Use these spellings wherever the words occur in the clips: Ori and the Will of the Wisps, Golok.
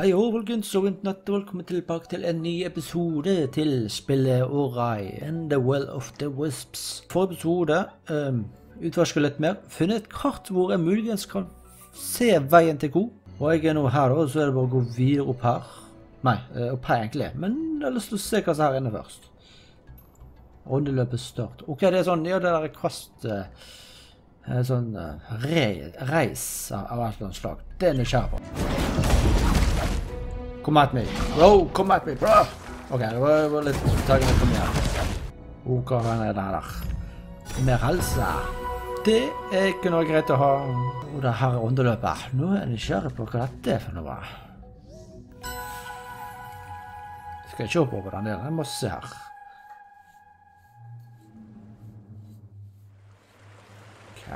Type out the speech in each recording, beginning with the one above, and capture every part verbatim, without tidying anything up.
Hei og folkens, og velkommen tilbake til en ny episode til spillet Ori and the Will of the Wisps. For episode, um, utforsker litt mer, funnet et kart hvor jeg muligens kan se veien til god. Og jeg er nå her da, så er det bare å gå videre opp her. Nei, opp her egentlig, men jeg har lyst til å se hva som er her inne først. Åndeløpet start. Ok, det er sånn, ja, det der er kvast, uh, sånn uh, re reis av et eller annet slag. Det er nysgjerrig på. Kom at meg, bro, kom at meg, bro! Ok, det var, var litt taggende for meg. Ok, hva er det der? Mer helse. Det er ikke noe greit å ha. Og det her er underløpet. Nå er jeg nysgjerrig på hva dette er for noe. Skal jeg se på hvordan det er? Jeg må se her. Ok.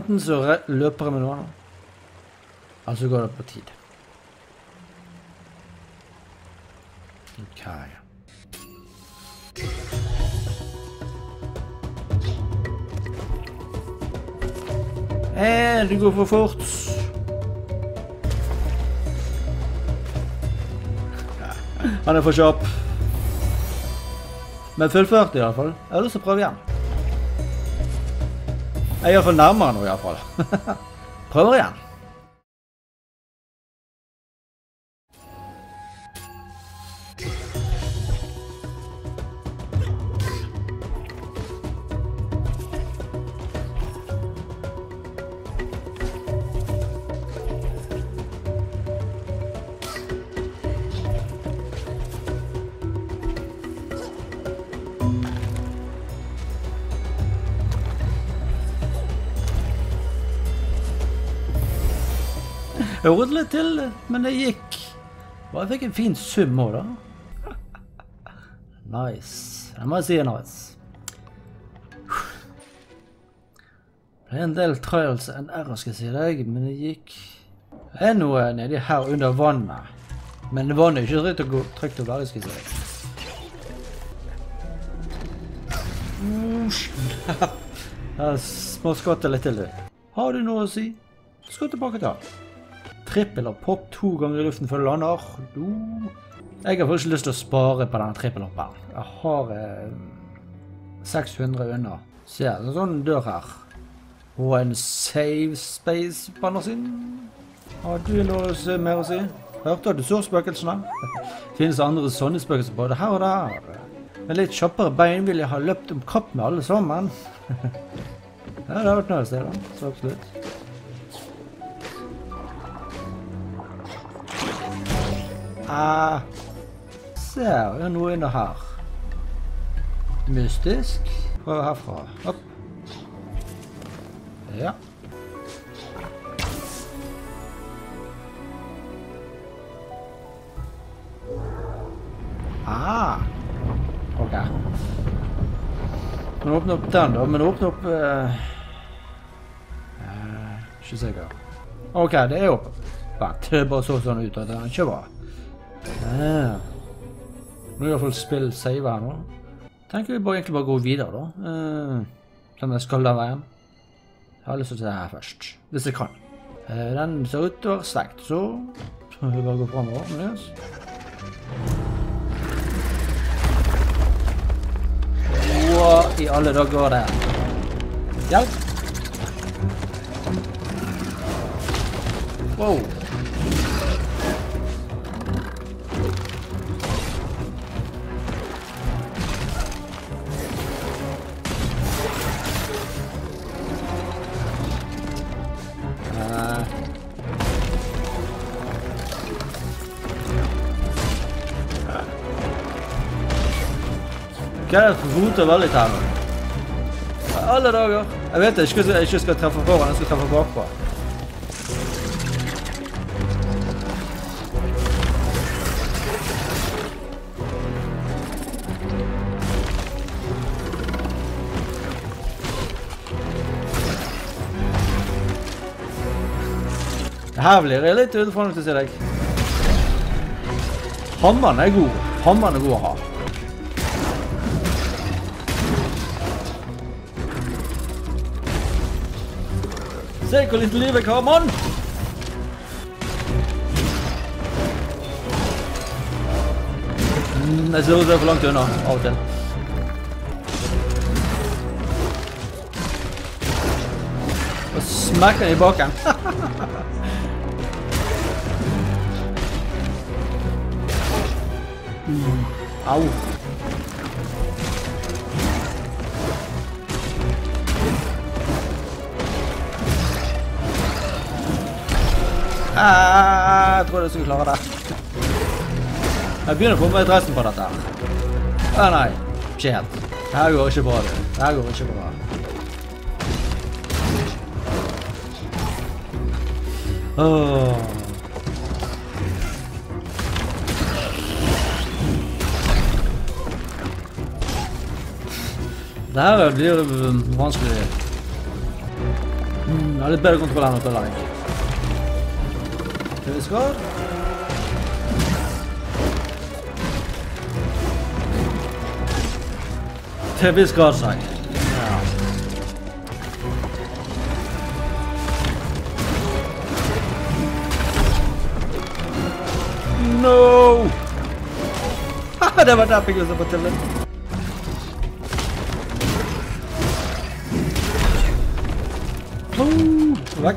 Enten så løper jeg med noe nå. Altså går det på tid. Ok. Eh, du går for fort. Han er for kjapp. Men fullført i hvert fall. Jeg har lyst til å prøve igjen. Jeg er i hvert fall nærmere nå i hvert fall. Prøver igjen. Jeg gjorde litt til, men det gikk. Og jeg fikk en fin sum også da. Nice. Jeg må si nice. Det er en del trials enn error, skal jeg si deg, men det gikk. Det er noe nedi her under vannet. Men vannet er ikke trygt å være, skal jeg si deg. Jeg må skvatte litt til det. Har du noe å si? Skal tilbake til her. Trippel og pop to ganger i luften før du lander. Jeg har faktisk lyst til å spare på denne trippelhoppen. Jeg har eh, seks hundre unna. Se, det er sånn dør her. Og en save space på andre siden. Har du noe mer å si? Hørte at du så spøkelsene? Det finnes andre sånne spøkelser både her og der. Med litt kjappere bein vil jeg ha løpt om kapp med alle sammen. Ja, det har vært noe å si da. Så absolutt. Ah, ser jeg noe inne her. Mystisk. Prøv herfra. Opp. Ja. Ah, ok. Men åpne opp den da, men åpne opp... Uh... Uh, ikke sikker. Ok, det er jo oppvekt. Det bare så sånn ut at den ikke var. Ja. Nå er det i hvert fall spill save her nå. Tenker vi bare egentlig bare gå videre da. Sånn at jeg skal da veien. Jeg har lyst til å se det her først. Hvis jeg kan. Den ser ut til å være stengt, så skal vi bare gå fremover. Men yes. Wow, i alle dager var det. Hjelp! Wow! Jeg roter veldig her nå. Alle dager. Jeg vet ikke, jeg ikke skal treffe foran, jeg skal treffe bakpå. Her blir jeg litt utenfor noe til å si deg. Hammeren er god. Hammeren er god å ha. Se hvor litt liv jeg har, mann! there's loads of long turn out then. Och smackar i bakan. mm. Au. Ah, jag tror jag skulle klara det. Jag begynner på med resten på dette her. Å nei, ikke helt. Dette går ikke bra, det. Dette går ikke bra. Åh. Dette blir vanskelig. Det er litt bedre kontroll enn å følge deg. Skal vi skåre? Tebis got side. Yeah. No. I never thought it was about to lift. Oh, back.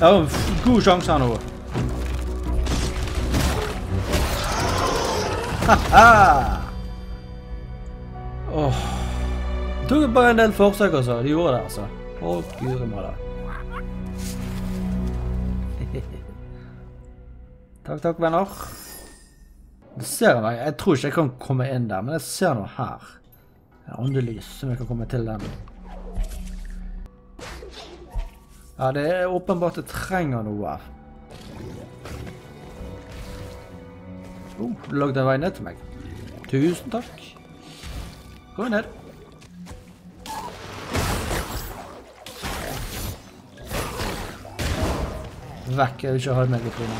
Oh, good chance on over. Ha ha. Åh, det tok bare en del forsøk altså, de gjorde det altså. Åh, gud må det. Takk, takk venner. Jeg ser meg, jeg tror ikke jeg kan komme inn der, men jeg ser noe her. En åndelys som jeg kan komme til den. Ja, det er åpenbart det trenger noe. Åh, oh, du lagde en vei ned til meg. Tusen takk. Gå ned. Vekk, jeg vil ikke ha meg litt inne.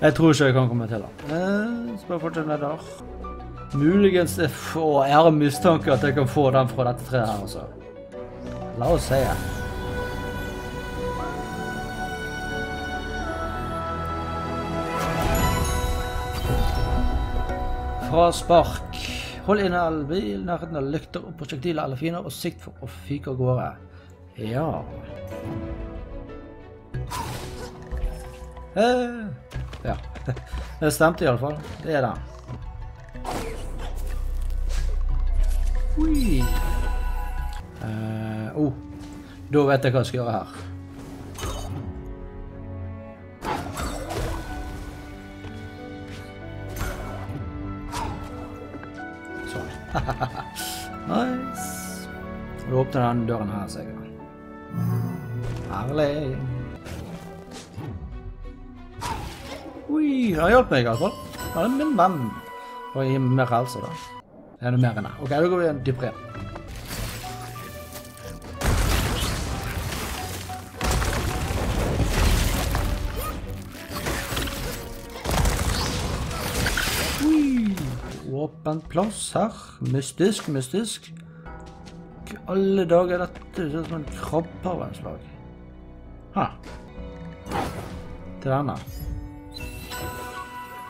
Jeg tror ikke jeg kan komme til da. Spør fortsatt ned der. Muligens jeg får ære mistanke at jeg kan få den fra dette treet her også. La oss se. Bra spark. Hold inn all bil, nærheten av lykter og prosjektiler, alle finer og sikt for å fyke og gåre. Ja. Eh, ja. Det stemte i alle fall. Det er det. Ui. Eh, oh. Da vet jeg hva jeg skal gjøre her. Nice. Du åpner den døren her, sikkert. Herlig. Ui, han hjelper meg i hvert fall. Han er min venn. Og jeg gir meg mer helse da. Det er noe mer enn det. Ok, da går vi igjen dypere. En plass her. Mystisk, mystisk. Alle dager er dette det som en krabbe av en slag. Her. Til denne.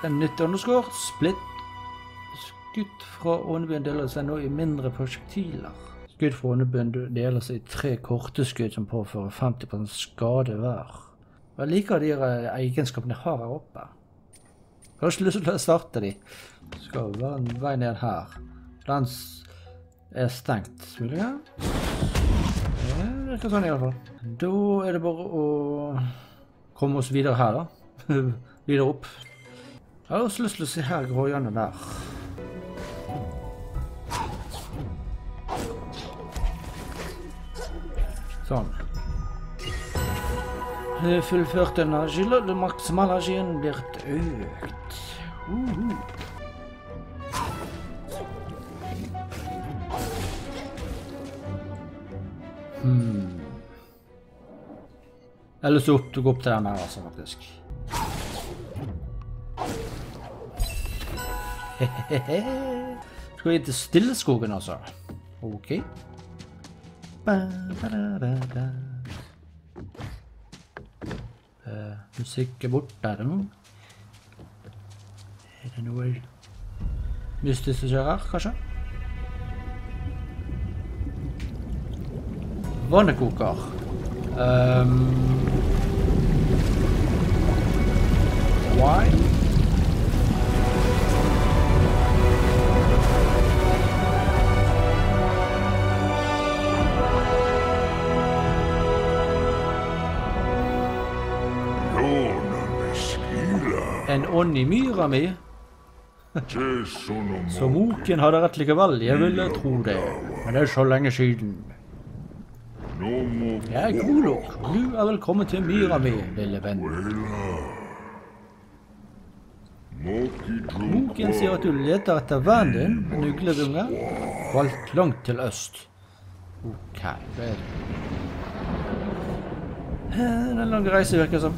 En nytt underskår. Splitt. Skudd fra ånebyen deler seg nå i mindre prosjektiler. Skudd fra ånebyen deler seg i tre korte skudd som påfører femti prosent skade hver. Jeg liker de egenskapene jeg har her oppe. Jeg har ikke lyst til å starte de. Skal vi være en vei ned her. Den er stengt, vil jeg. Det virker sånn i hvert fall. Da er det bare å komme oss videre her da. Videre opp. Jeg har også lyst til å se her grøyene der. Sånn. Fullført energi, den maksimale energien blir økt. Uhuh. Hmm. Jeg har lyst til å gå opp til den her altså, faktisk. Hehehe. Skal vi inn til stilleskogen altså? Ok. Ba, ba, da, da. Uh, musikk er borte, er det noe? and the Will. Mystisk gjerard, kanskje? Vannekoker. Um, why? En ånd i myra mi? Så moken hadde rett likevel, jeg ville tro det. Men det er så lenge siden. Jeg er Golok, du er velkommen til myra mi, lille venn. Moken sier at du leter etter vennen din, en uglerunge, valgt langt til øst. Ok, det er det. Den lange reise virker som.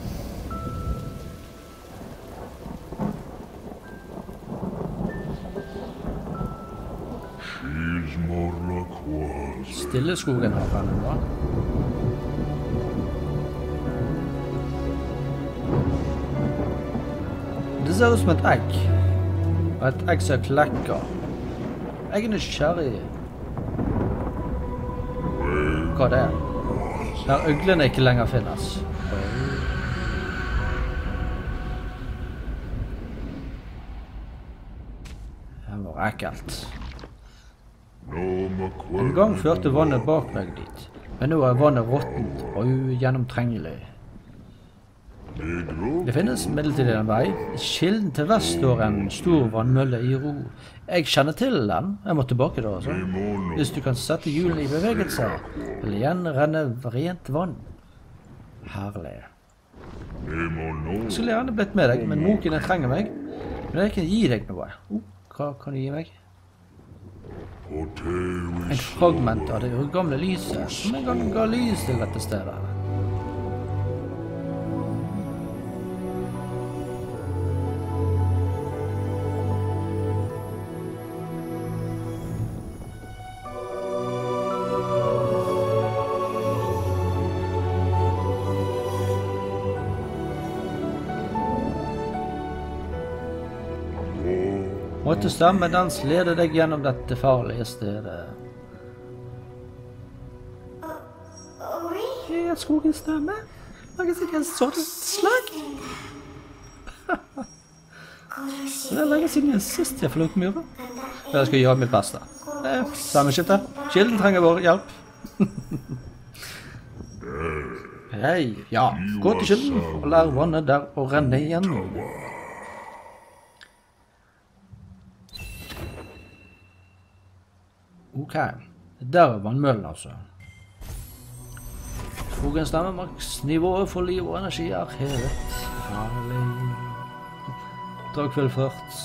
Stille skogen har han nå. Det ser ut som et egg. Og et egg som klekker. Eggen er kjærlig. Hva det er? Der øglene ikke lenger finnes. Det var ekkelt. En gang førte vannet bak meg dit, men nå er vannet råttent og ugjennomtrengelig. Det finnes midlertidig en vei. Kilden til vest står en stor vannmølle i ro. Jeg kjenner til den. Jeg må tilbake da, altså. Hvis du kan sette hjulene i bevegelse, vil igjen renne rent vann. Herlig. Jeg skulle gjerne blitt med deg, men moken trenger meg. Men jeg kan gi deg noe. Oh, hva kan du gi meg? Et fragment av det urgamle lyset, som en gang ga lys til dette stedet. Måtte stemmen dans lede deg gjennom dette farlige stedet. Jeg er skogens stemme. Man kan si det er en sånn slag. Det er lenge siden jeg sist jeg forlot myra. Jeg skal gjøre mitt beste. Sammenskifte. Kilden trenger vår hjelp. Hei, ja. Gå til kilden og lær vannet der å renne igjennom. Ok, der er vannmøllen altså. Skogens stemme, maks nivået for liv og energi er hevet. Dragkveld ført.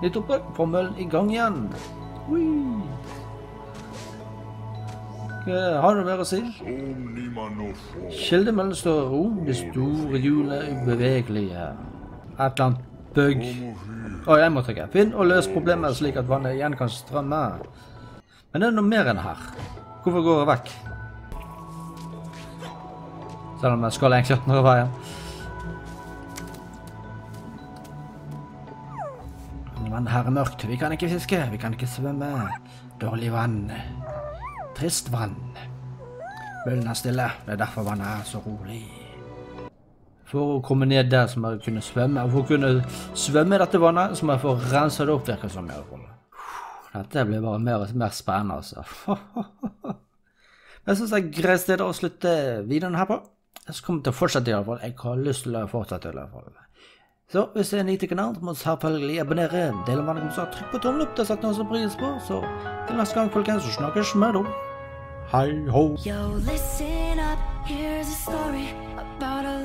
Litt oppe, får møllen i gang igjen. Har du mer å si? Kildemøllen står i ro, de store hjulene er ubevegelige. Et eller annet. Bøgg. Å, jeg må trykke. Finn og løs problemet slik at vannet igjen kan strømme. Men det er noe mer enn her. Hvorfor går jeg vekk? Selv om jeg skal lenge kjørt når jeg var igjen. Men her er mørkt. Vi kan ikke fiske. Vi kan ikke svømme. Dårlig vann. Trist vann. Møllen er stille. Det er derfor vannet er så rolig. For å komme ned der som jeg kunne svømme. For å kunne svømme i dette vannet, så må jeg få rense det opp, virker som jeg kommer. Dette blir bare mer og mer spennende, altså. Jeg synes det er greit sted å slutte videoen her på. Jeg kommer til å fortsette i hvert fall. Jeg har lyst til å fortsette i hvert fall. Så hvis det er en ny til kanalen, må du selvfølgelig abonnere. Del om vannet, så trykk på tommel opp. Det er satt noe som pris på. Så til neste gang, folkens, så snakkes med dem. Hei ho! Yo, listen up. Here's a story about a